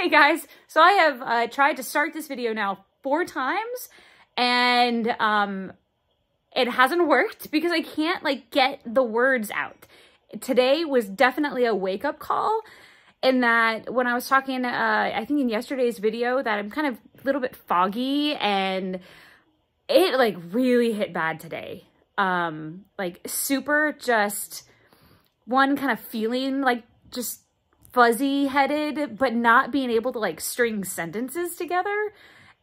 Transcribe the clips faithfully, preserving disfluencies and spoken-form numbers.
Hey guys, so I have uh, tried to start this video now four times and um, it hasn't worked because I can't like get the words out. Today was definitely a wake-up call in that when I was talking, uh, I think in yesterday's video, that I'm kind of a little bit foggy and it like really hit bad today. Um, like super just one kind of feeling like just fuzzy headed, but not being able to like string sentences together.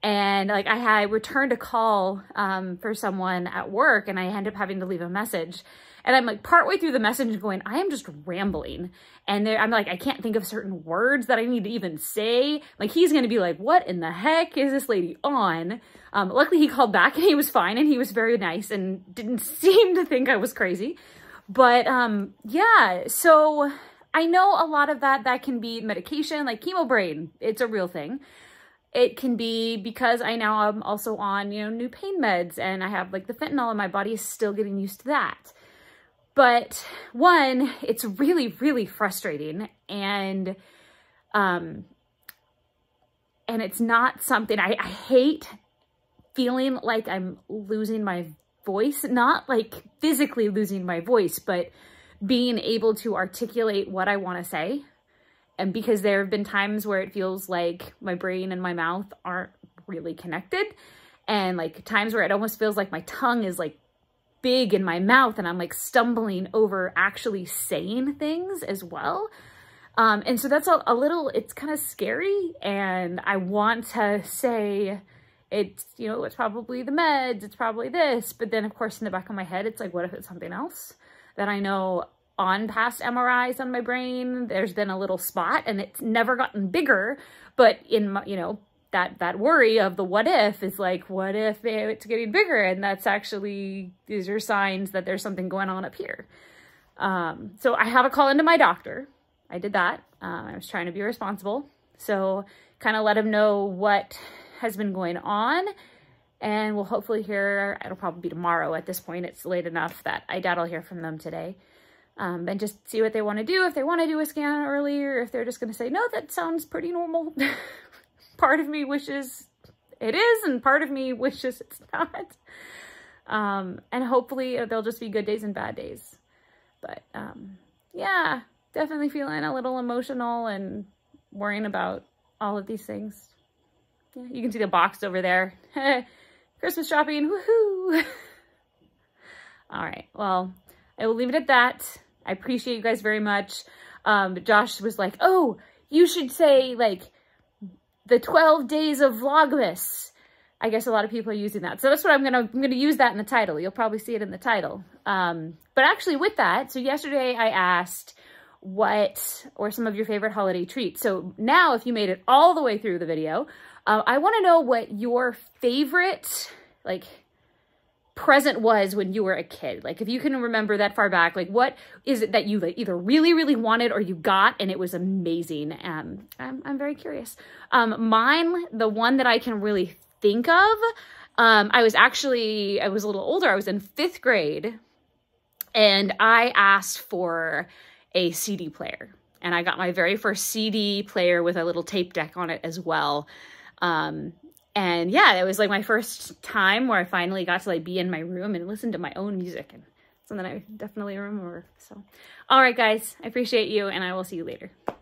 And like I had returned a call um, for someone at work and I ended up having to leave a message. And I'm like partway through the message going, I am just rambling. And I'm like, I can't think of certain words that I need to even say. Like he's going to be like, what in the heck is this lady on? Um, luckily he called back and he was fine and he was very nice and didn't seem to think I was crazy. But um, yeah, so I know a lot of that, that can be medication, like chemo brain. It's a real thing. It can be because I now am also on, you know, new pain meds and I have like the fentanyl and my body is still getting used to that. But one, it's really, really frustrating and, um, and it's not something, I, I hate feeling like I'm losing my voice, not like physically losing my voice, but being able to articulate what I want to say. And because there have been times where it feels like my brain and my mouth aren't really connected. And like times where it almost feels like my tongue is like big in my mouth and I'm like stumbling over actually saying things as well. Um, and so that's a, a little, it's kind of scary. And I want to say it's, you know, it's probably the meds, it's probably this. But then of course in the back of my head, it's like, what if it's something else that I know on past M R Is on my brain, there's been a little spot and it's never gotten bigger. But in my, you know, that, that worry of the what if is like, what if it's getting bigger? And that's actually, these are signs that there's something going on up here. Um, so I have a call into my doctor. I did that. Uh, I was trying to be responsible. So kind of let him know what has been going on. And we'll hopefully hear, it'll probably be tomorrow at this point. It's late enough that I doubt I'll hear from them today. Um, and just see what they want to do, if they want to do a scan early, or if they're just going to say, no, that sounds pretty normal. Part of me wishes it is, and part of me wishes it's not. Um, and hopefully they'll just be good days and bad days. But um, yeah, definitely feeling a little emotional and worrying about all of these things. Yeah, you can see the box over there. Christmas shopping, woohoo! All right, well, I will leave it at that. I appreciate you guys very much. Um, Josh was like, oh, you should say like the twelve days of Vlogmas. I guess a lot of people are using that. So that's what I'm going to, I'm going to use that in the title. You'll probably see it in the title. Um, but actually with that, so yesterday I asked what or some of your favorite holiday treats. So now if you made it all the way through the video, uh, I want to know what your favorite like present was when you were a kid. Like if you can remember that far back, like what is it that you like either really, really wanted or you got and it was amazing? Um, I'm, I'm very curious. Um, mine, the one that I can really think of, um, I was actually, I was a little older. I was in fifth grade and I asked for a C D player and I got my very first C D player with a little tape deck on it as well. Um, And yeah, that was like my first time where I finally got to like be in my room and listen to my own music, and something I definitely remember. So, all right guys, I appreciate you and I will see you later.